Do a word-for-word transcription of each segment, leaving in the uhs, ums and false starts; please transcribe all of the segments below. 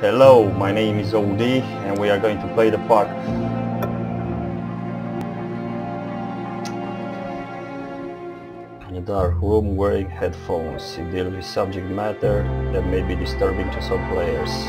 Hello, my name is O D and we are going to play the park. In a dark room wearing headphones, it deals with subject matter that may be disturbing to some players.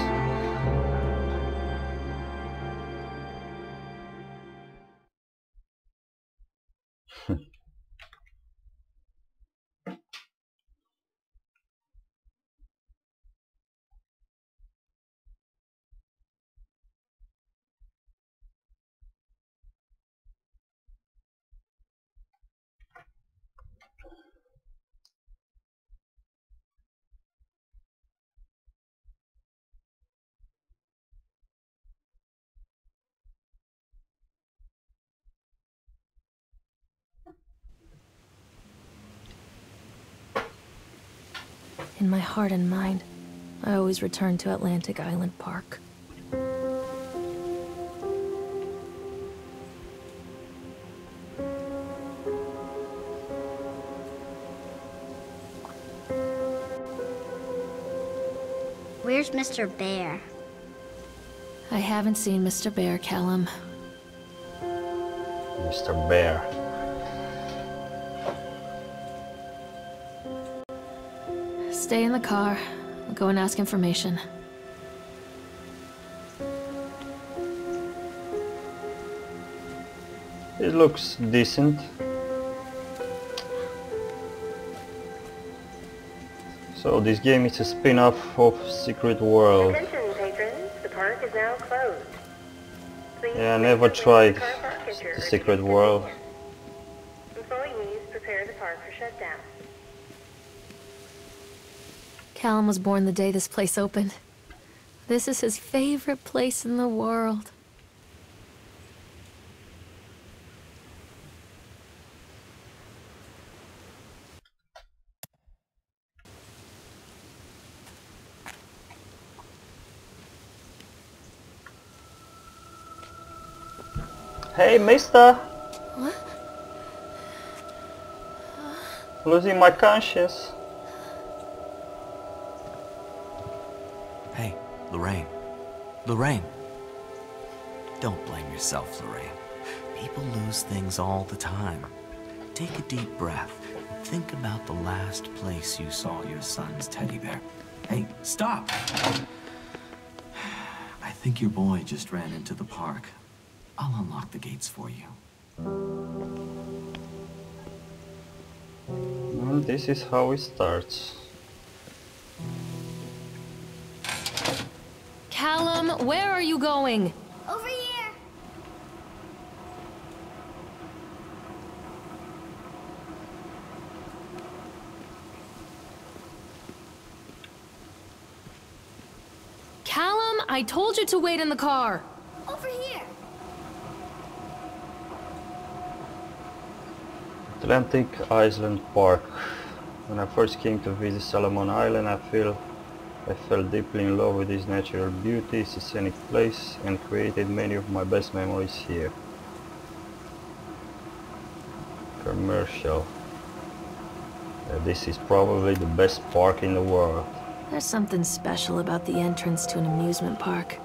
In my heart and mind, I always return to Atlantic Island Park. Where's Mister Bear? I haven't seen Mister Bear, Callum. Mister Bear. Stay in the car. I'll go and ask information. It looks decent. So this game is a spin-off of Secret World. Attention patrons, the park is now closed. Please yeah, I never tried the, the Secret World. Employees prepare the park for shutdown. Callum was born the day this place opened. This is his favorite place in the world. Hey, mister! What? Losing my conscience. Lorraine. Lorraine. Don't blame yourself, Lorraine. People lose things all the time. Take a deep breath and think about the last place you saw your son's teddy bear. Hey, stop! I think your boy just ran into the park. I'll unlock the gates for you. Well, this is how it starts. Callum, where are you going? Over here. Callum, I told you to wait in the car. Over here. Atlantic Island Park. When I first came to visit Solomon Island, I feel I fell deeply in love with its natural beauty, its scenic place, and created many of my best memories here. Commercial. Uh, this is probably the best park in the world. There's something special about the entrance to an amusement park.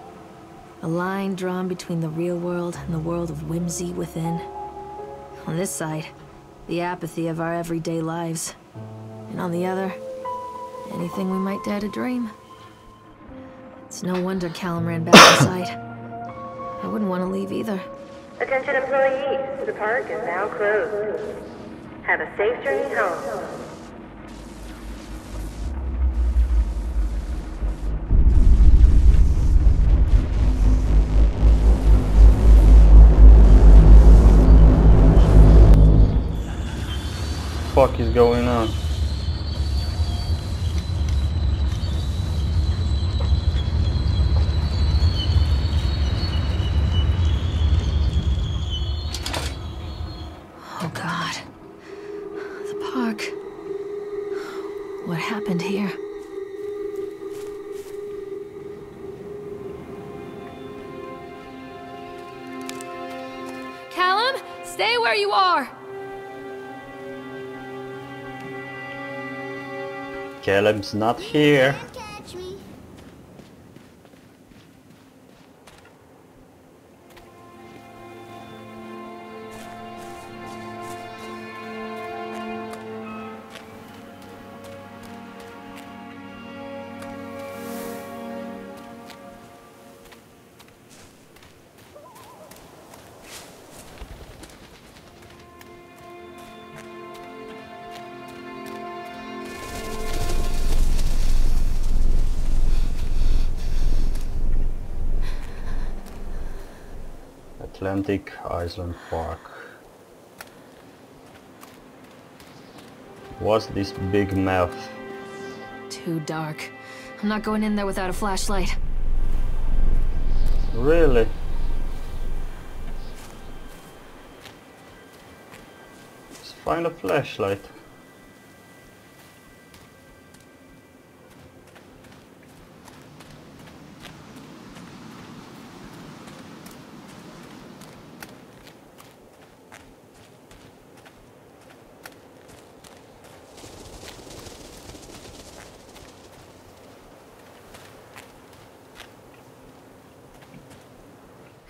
A line drawn between the real world and the world of whimsy within. On this side, the apathy of our everyday lives. And on the other, anything we might dare to dream. It's no wonder Callum ran back inside. I wouldn't want to leave either. Attention employees, the park is now closed. Have a safe journey home. What the fuck is going on? What happened here? Callum, stay where you are! Callum's not here. Catch me. Atlantic Island Park. What's this big map? Too dark. I'm not going in there without a flashlight. Really? Let's find a flashlight.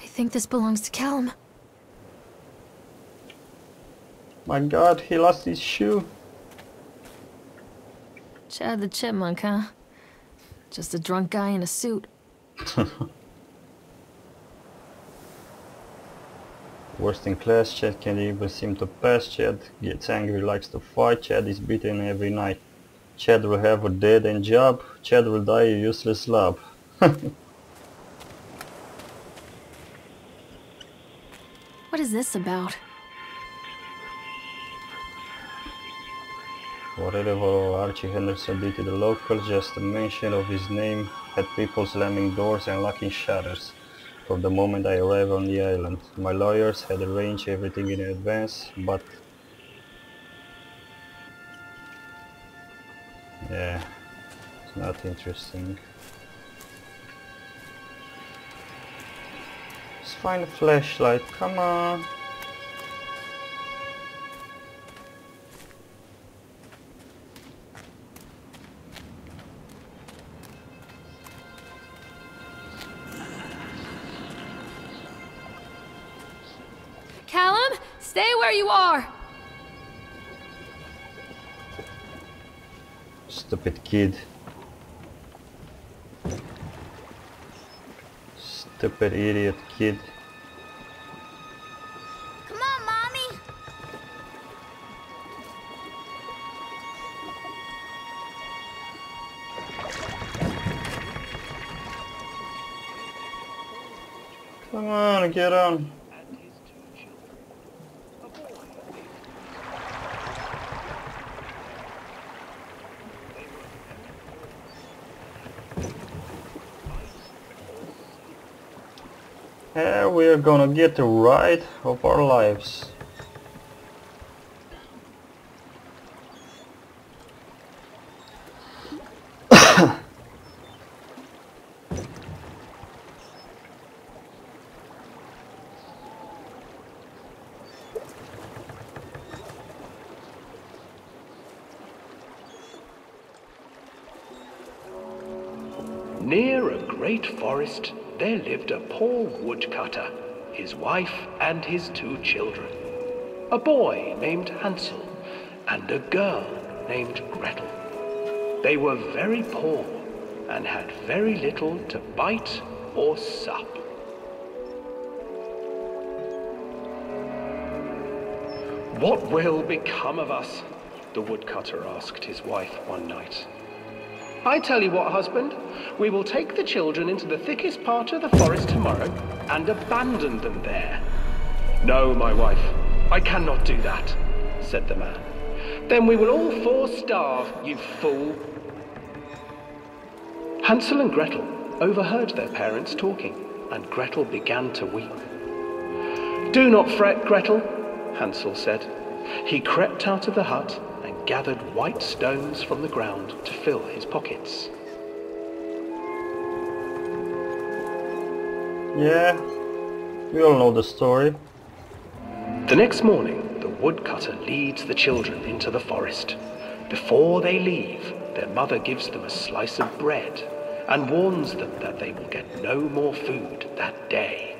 I think this belongs to Callum. My God, he lost his shoe. Chad the Chipmunk, huh? Just a drunk guy in a suit. Worst in class, Chad can't even seem to pass. Chad gets angry, likes to fight. Chad is beaten every night. Chad will have a dead-end job. Chad will die a useless slob. What is this about? Whatever Archie Henderson did to the locals, just the mention of his name had people slamming doors and locking shutters from the moment I arrived on the island. My lawyers had arranged everything in advance, but... yeah, it's not interesting. Find a flashlight, come on. Callum, stay where you are. Stupid kid. Stupid idiot kid. Come on, Mommy. Come on, get on. Yeah, we're gonna get the ride of our lives. Near a great forest, there lived a poor woodcutter, his wife and his two children, a boy named Hansel and a girl named Gretel. They were very poor and had very little to bite or sup. "What will become of us?" the woodcutter asked his wife one night. "I tell you what, husband, we will take the children into the thickest part of the forest tomorrow and abandon them there." "No, my wife, I cannot do that," said the man. "Then we will all four starve, you fool." Hansel and Gretel overheard their parents talking, and Gretel began to weep. "Do not fret, Gretel," Hansel said. He crept out of the hut and gathered white stones from the ground to fill his pockets. Yeah, we all know the story. The next morning, the woodcutter leads the children into the forest. Before they leave, their mother gives them a slice of bread and warns them that they will get no more food that day.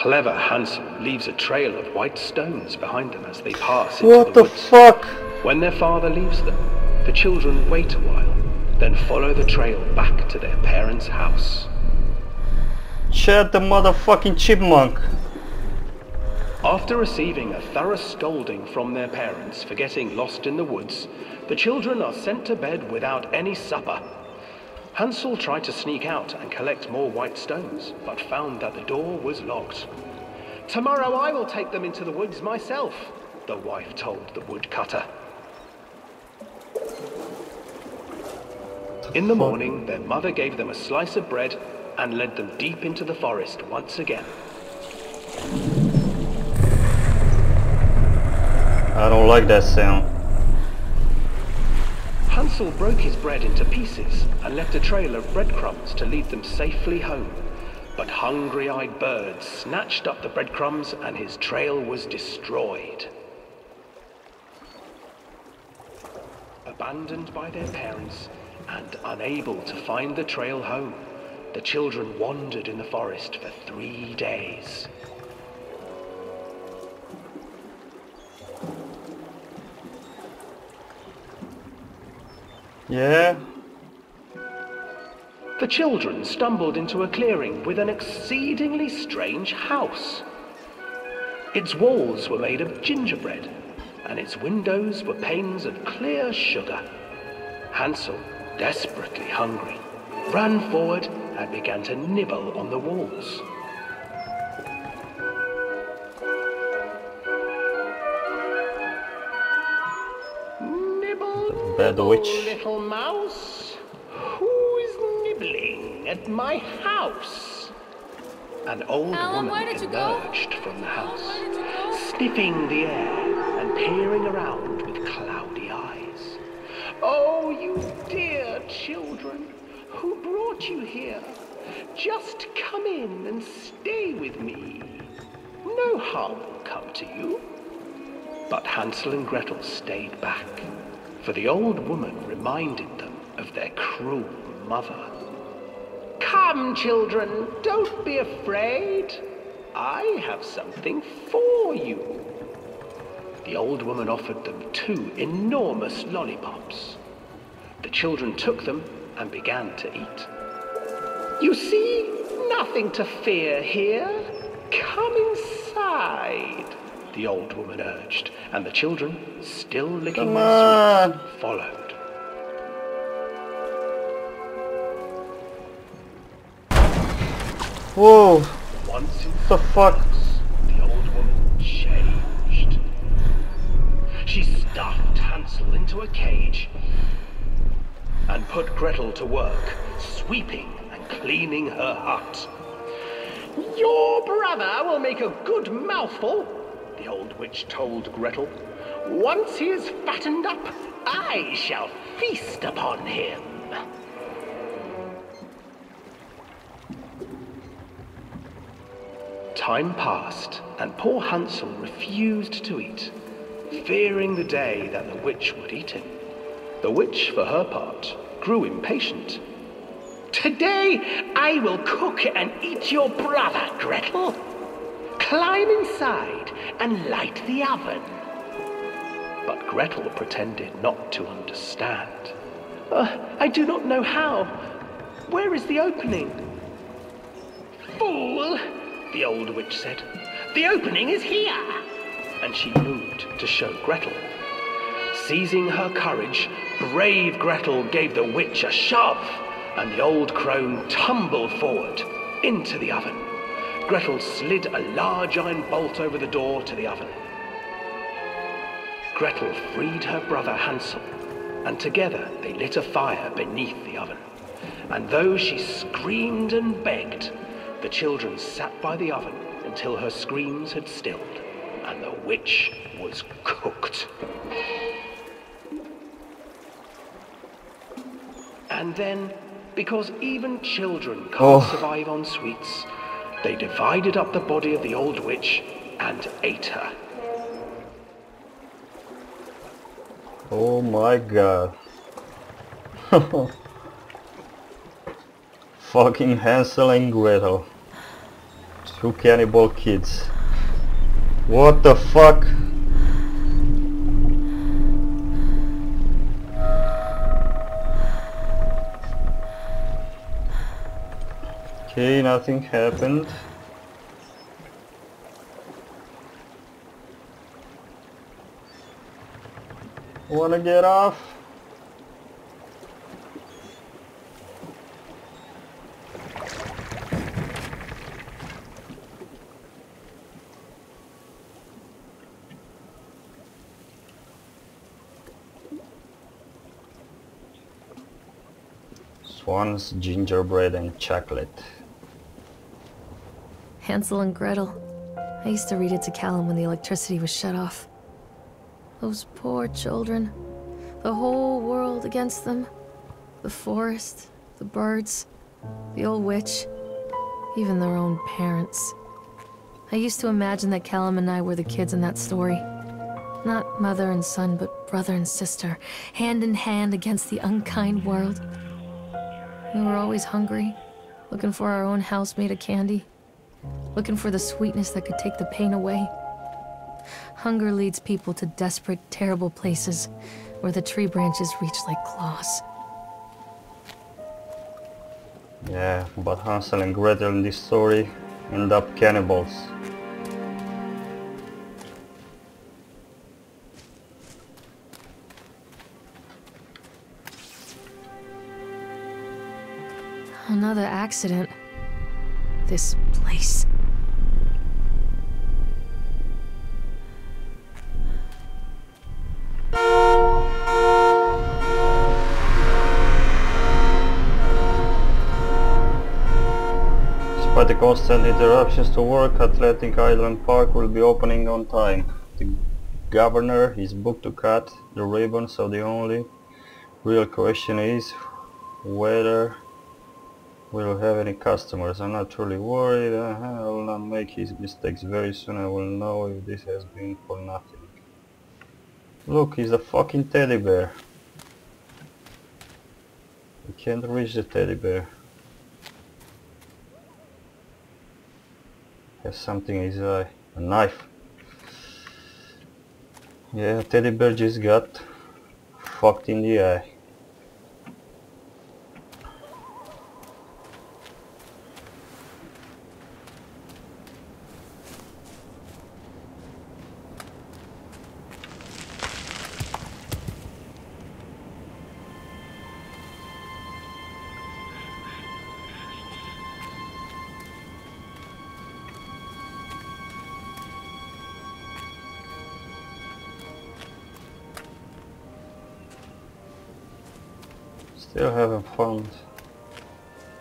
Clever Hansel leaves a trail of white stones behind them as they pass into the woods. What the fuck? When their father leaves them, the children wait a while, then follow the trail back to their parents' house. Chad the motherfucking chipmunk. After receiving a thorough scolding from their parents for getting lost in the woods, the children are sent to bed without any supper. Hansel tried to sneak out and collect more white stones, but found that the door was locked. "Tomorrow I will take them into the woods myself," the wife told the woodcutter. In the morning, their mother gave them a slice of bread and led them deep into the forest once again. I don't like that sound. Hansel broke his bread into pieces and left a trail of breadcrumbs to lead them safely home. But hungry-eyed birds snatched up the breadcrumbs and his trail was destroyed. Abandoned by their parents and unable to find the trail home, the children wandered in the forest for three days. Yeah? The children stumbled into a clearing with an exceedingly strange house. Its walls were made of gingerbread, and its windows were panes of clear sugar. Hansel, desperately hungry, ran forward and began to nibble on the walls. Nibble, nibble, little mouse. Who is nibbling at my house? An old Alan, woman emerged go? from the house, Alan, sniffing the air and peering around with cloudy eyes. "Oh, you dear children, who brought you here? Just come in and stay with me. No harm will come to you." But Hansel and Gretel stayed back, for the old woman reminded them of their cruel mother. "Come, children, don't be afraid. I have something for you." The old woman offered them two enormous lollipops. The children took them and began to eat. "You see, nothing to fear here. Come inside," the old woman urged, and the children, still licking their sweets, followed. Whoa! Once in the fuck? The old woman changed. She stuffed Hansel into a cage and put Gretel to work, sweeping and cleaning her hut. "Your brother will make a good mouthful," the old witch told Gretel. "Once he is fattened up, I shall feast upon him." Time passed, and poor Hansel refused to eat, fearing the day that the witch would eat him. The witch, for her part, grew impatient. "Today I will cook and eat your brother, Gretel. Climb inside and light the oven." But Gretel pretended not to understand. Uh, "I do not know how. Where is the opening?" "Fool," the old witch said. "The opening is here." And she moved to show Gretel. Seizing her courage, brave Gretel gave the witch a shove, and the old crone tumbled forward into the oven. Gretel slid a large iron bolt over the door to the oven. Gretel freed her brother Hansel, and together they lit a fire beneath the oven. And though she screamed and begged, the children sat by the oven until her screams had stilled, and the witch was cooked. And then, because even children can't oh. survive on sweets, they divided up the body of the old witch and ate her. Oh my god. Fucking Hansel and Gretel. Two cannibal kids. What the fuck? Okay, nothing happened. Wanna get off? swans, gingerbread and chocolate. Hansel and Gretel. I used to read it to Callum when the electricity was shut off. Those poor children. The whole world against them. The forest, the birds, the old witch, even their own parents. I used to imagine that Callum and I were the kids in that story. Not mother and son, but brother and sister, hand in hand against the unkind world. We were always hungry, looking for our own house made of candy, looking for the sweetness that could take the pain away. Hunger leads people to desperate, terrible places where the tree branches reach like claws. Yeah, but Hansel and Gretel in this story end up cannibals. Another accident. This place. Despite the constant interruptions to work, Atlantic Island Park will be opening on time. The governor is booked to cut the ribbon, so the only real question is whether we'll have any customers. I'm not really worried. I will not make his mistakes. Very soon I will know if this has been for nothing. Look, he's a fucking teddy bear. We can't reach the teddy bear. Has something in his eye. A knife. Yeah, teddy bear just got fucked in the eye. Still haven't found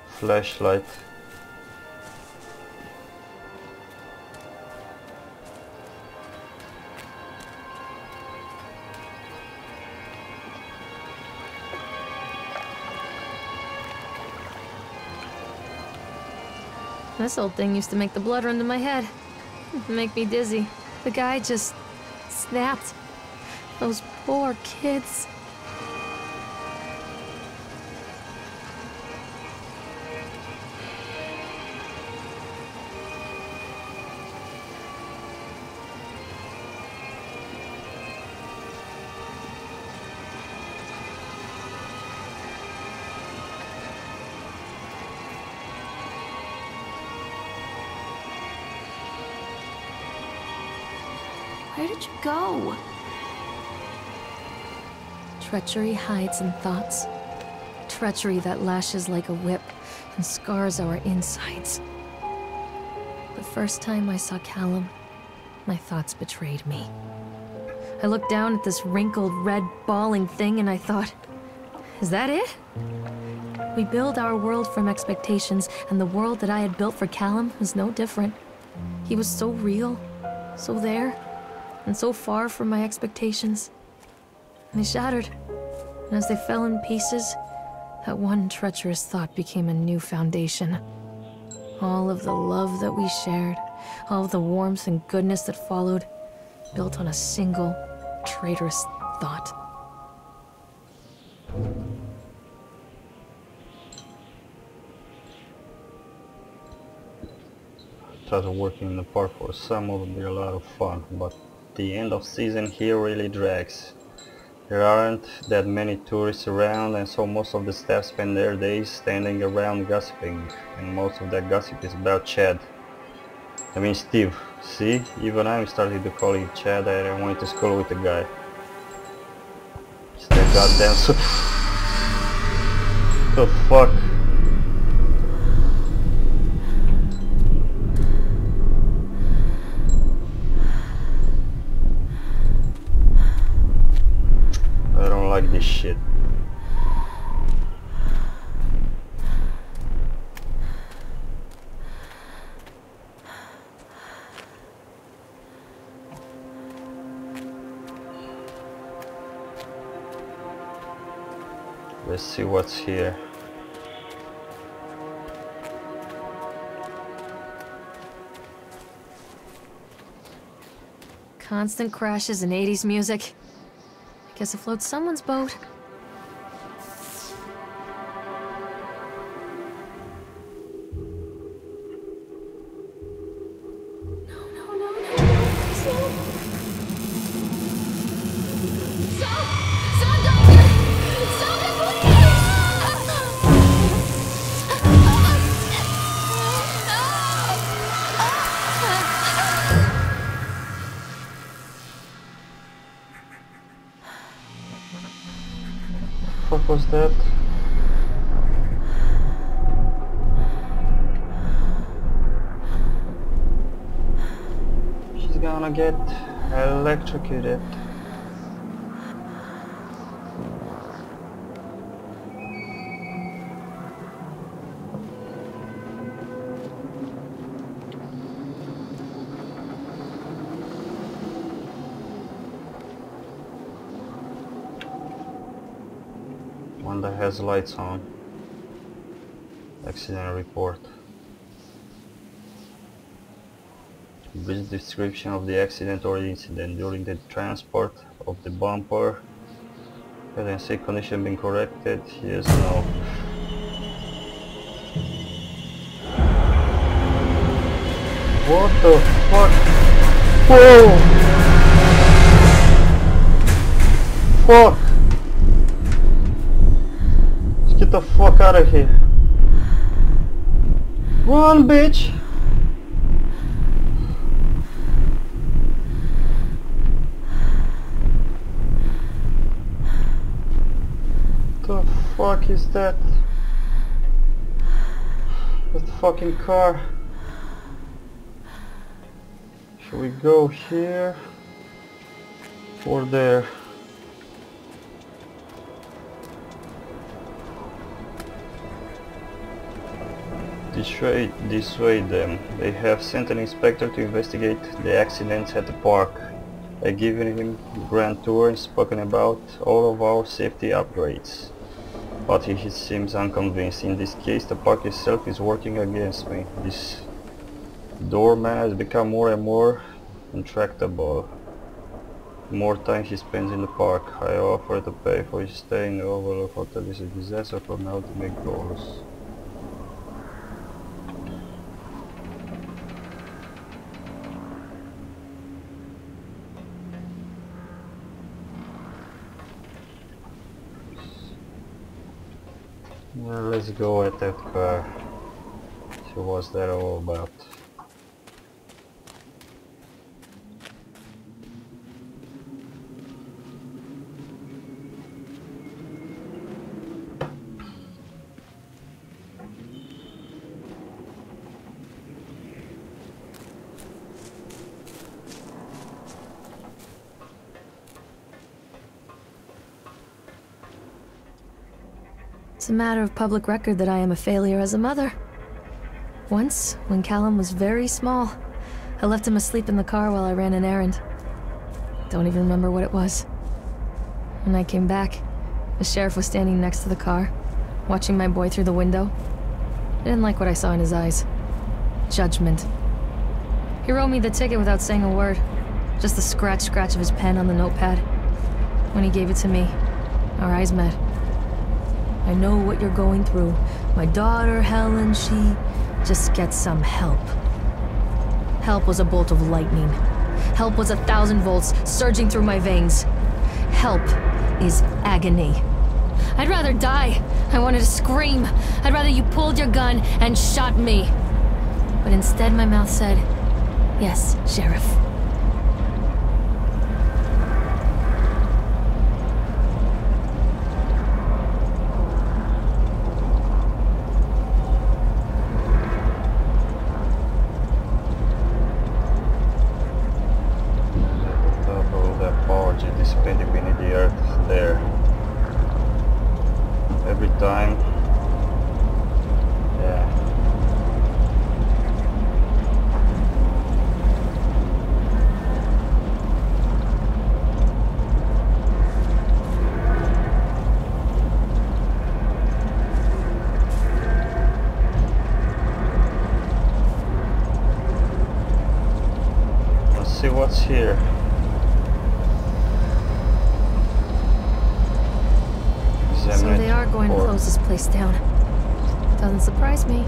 flashlight. This old thing used to make the blood run to my head. It'd make me dizzy. The guy just snapped. Those poor kids. Where did you go? Treachery hides in thoughts. Treachery that lashes like a whip and scars our insides. The first time I saw Callum, my thoughts betrayed me. I looked down at this wrinkled, red, bawling thing and I thought, is that it? We build our world from expectations, and the world that I had built for Callum was no different. He was so real, so there. And so far from my expectations. They shattered, and as they fell in pieces, that one treacherous thought became a new foundation. All of the love that we shared, all of the warmth and goodness that followed, built on a single, traitorous thought. I thought working in the park for some would be a lot of fun, but the end of season here really drags. There aren't that many tourists around, and so most of the staff spend their days standing around gossiping, and most of that gossip is about Chad. I mean Steve. See, even I'm starting to call him Chad. I went to school with the guy. It's that goddamn soup. The fuck? This shit. Let's see what's here. Constant crashes and eighties music. I guess I float someone's boat. What was that? She's gonna get electrocuted. Has lights on. Accident report. Brief description of the accident or incident. During the transport of the bumper, see condition being corrected. Yes, no. What the fuck? Whoa! Fuck! Get the fuck out of here. Run, bitch. The fuck is that? That fucking car. Should we go here or there? Destroy, destroy them. They have sent an inspector to investigate the accidents at the park. I've given him a grand tour and spoken about all of our safety upgrades. But he, he seems unconvinced. In this case, the park itself is working against me. This doorman has become more and more intractable. The more time he spends in the park, I offer to pay for his stay in the Overlook Hotel. This is a disaster for now to make goals. Well, let's go at that car. See what's that all about. It's a matter of public record that I am a failure as a mother. Once, when Callum was very small, I left him asleep in the car while I ran an errand. Don't even remember what it was. When I came back, the sheriff was standing next to the car, watching my boy through the window. I didn't like what I saw in his eyes. Judgment. He wrote me the ticket without saying a word, just the scratch scratch of his pen on the notepad. When he gave it to me, our eyes met. I know what you're going through. My daughter, Helen, she... Just get some help. Help was a bolt of lightning. Help was a thousand volts surging through my veins. Help is agony. I'd rather die. I wanted to scream. I'd rather you pulled your gun and shot me. But instead my mouth said, "Yes, Sheriff." what's here? So they are going to close this place down. Doesn't surprise me.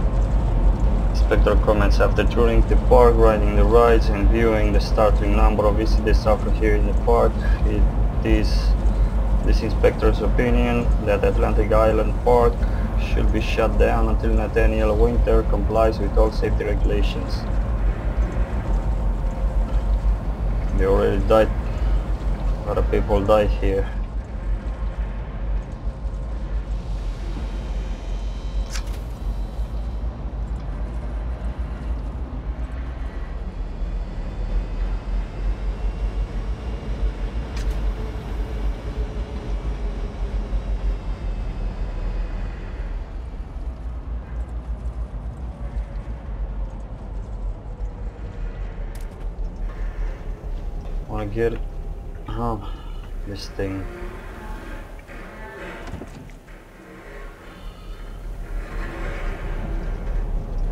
Inspector comments after touring the park, riding the rides, and viewing the startling number of visitors suffered here in the park. It is this inspector's opinion that Atlantic Island Park should be shut down until Nathaniel Winter complies with all safety regulations. They already died. A lot of people died here. Wanna get home? This thing.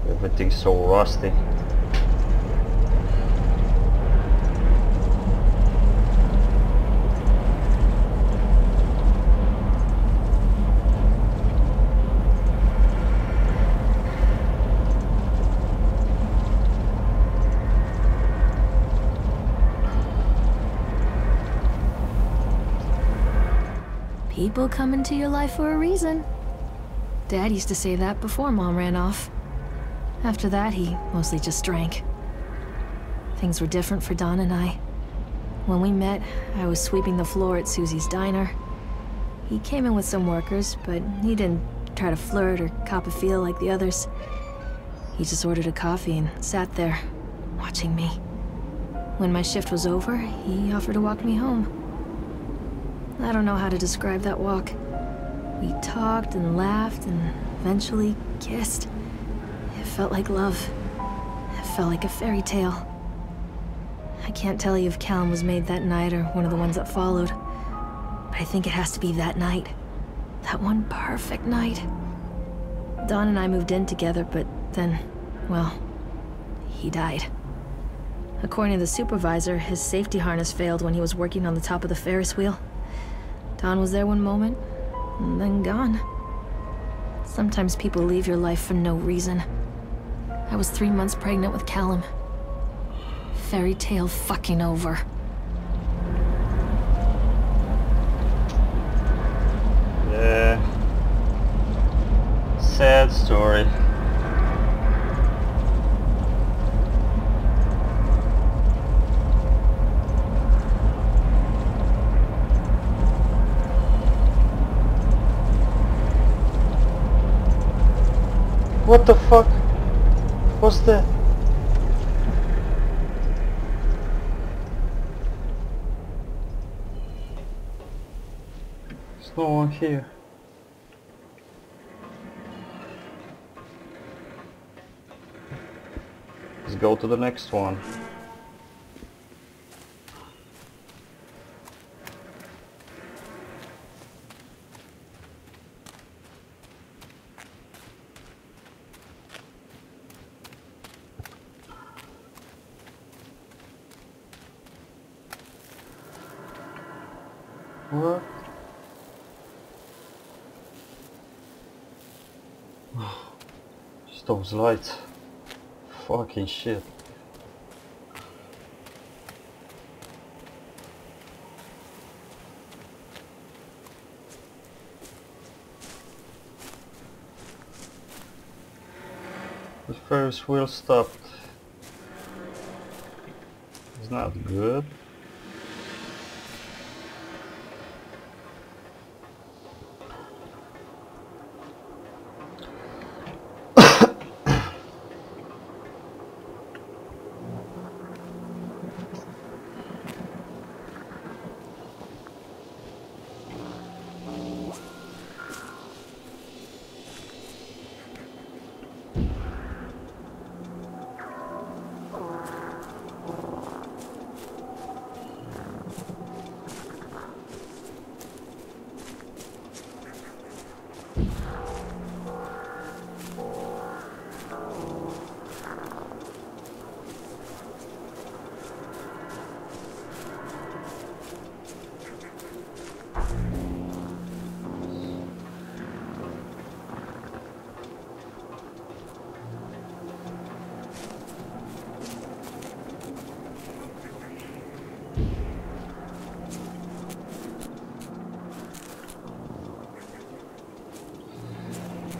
Everything's so rusty. People come into your life for a reason. Dad used to say that before Mom ran off. After that, he mostly just drank. Things were different for Don and I. When we met, I was sweeping the floor at Susie's diner. He came in with some workers, but he didn't try to flirt or cop a feel like the others. He just ordered a coffee and sat there, watching me. When my shift was over, he offered to walk me home. I don't know how to describe that walk. We talked and laughed and eventually kissed. It felt like love. It felt like a fairy tale. I can't tell you if Callum was made that night or one of the ones that followed. But I think it has to be that night. That one perfect night. Don and I moved in together, but then, well, he died. According to the supervisor, his safety harness failed when he was working on the top of the Ferris wheel. Don was there one moment, and then gone. Sometimes people leave your life for no reason. I was three months pregnant with Callum. Fairy tale fucking over. Yeah. Sad story. What the fuck? What's that? There's no one here. Let's go to the next one. What? Just those lights. Fucking shit. The Ferris wheel stopped. It's not good.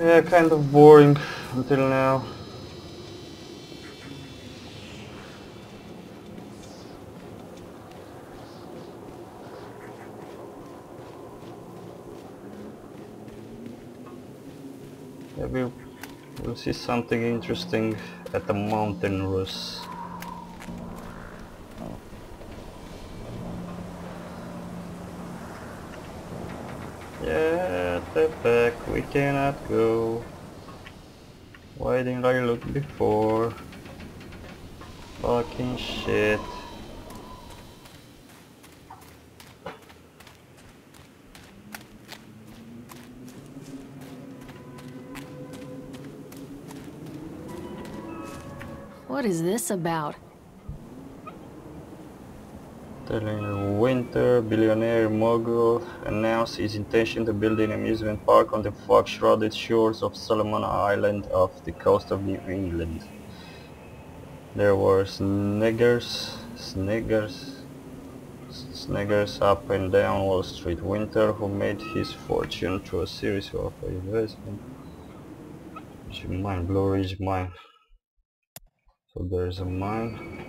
Yeah, kind of boring until now. Yeah, we'll, we'll see something interesting at the mountain roost. Yeah, the back we cannot go. Why didn't I look before? Fucking shit. What is this about? Nathaniel Winter, billionaire mogul, announced his intention to build an amusement park on the fog-shrouded shores of Solomon Island off the coast of New England. There were sniggers, sniggers, sniggers up and down Wall Street. Winter, who made his fortune through a series of investments, mine, Blue Ridge Mine. So there is a mine.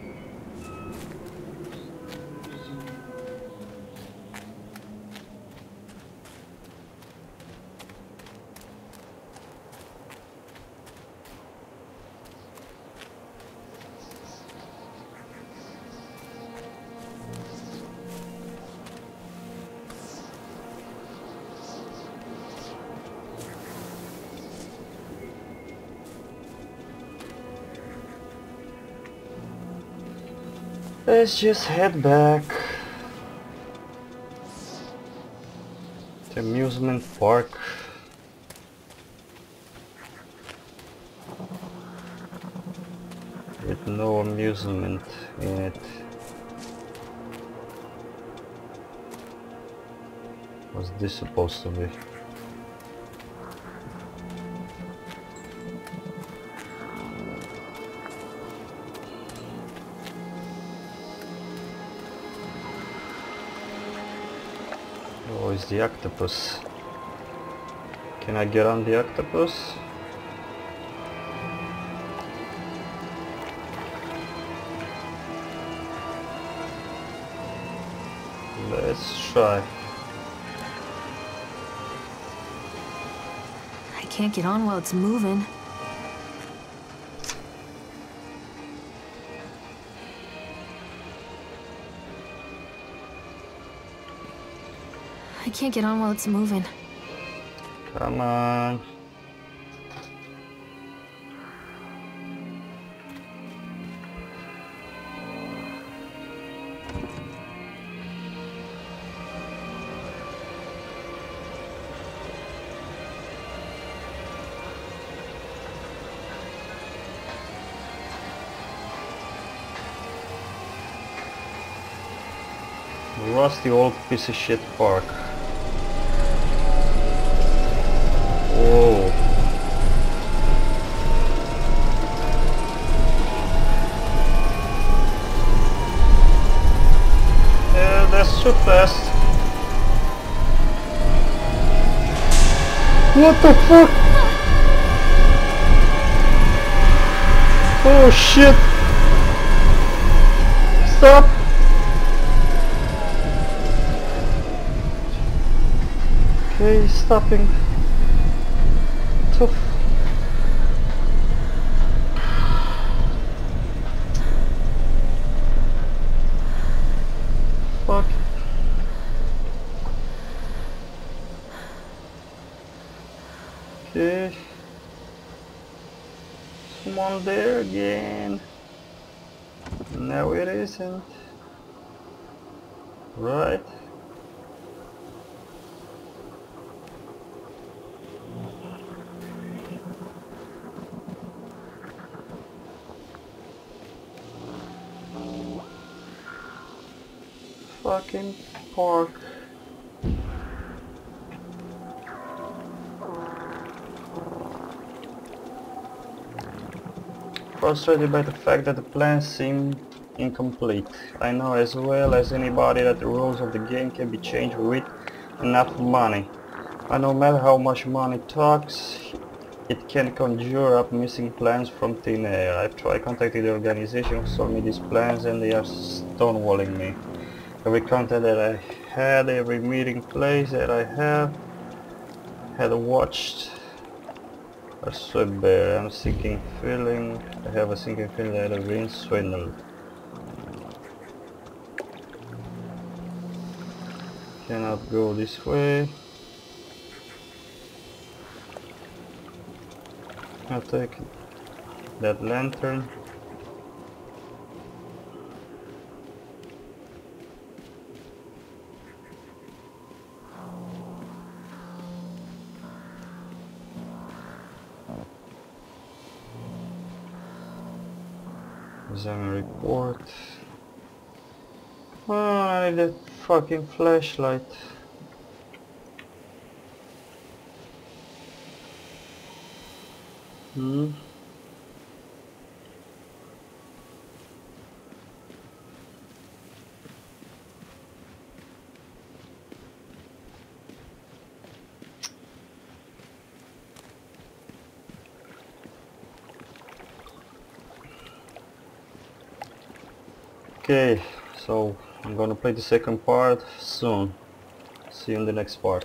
Let's just head back. The amusement park. With no amusement in it. What's this supposed to be? Oh, it's the octopus. Can I get on the octopus? Let's try. I can't get on while it's moving. I can't get on while it's moving. Come on. Rusty old piece of shit park. Whoa. Yeah, that's too fast. What the fuck? Oh shit. Stop. Okay, stopping. Tough. Fuck. Okay. Come on there again. No, it isn't. Right. Fucking park. Frustrated by the fact that the plans seem incomplete. I know as well as anybody that the rules of the game can be changed with enough money. And no matter how much money talks, It can conjure up missing plans from thin air. I've tried contacting the organization who sold me these plans and they are stonewalling me. Every contact that I had, every meeting place that I have, had watched a swept bare. I'm sinking feeling, I have a sinking feeling that I've been swindled. Cannot go this way. I'll take that lantern. Examine report. Oh, I need that fucking flashlight. Hmm. Okay, so I'm gonna play the second part soon. See you in the next part.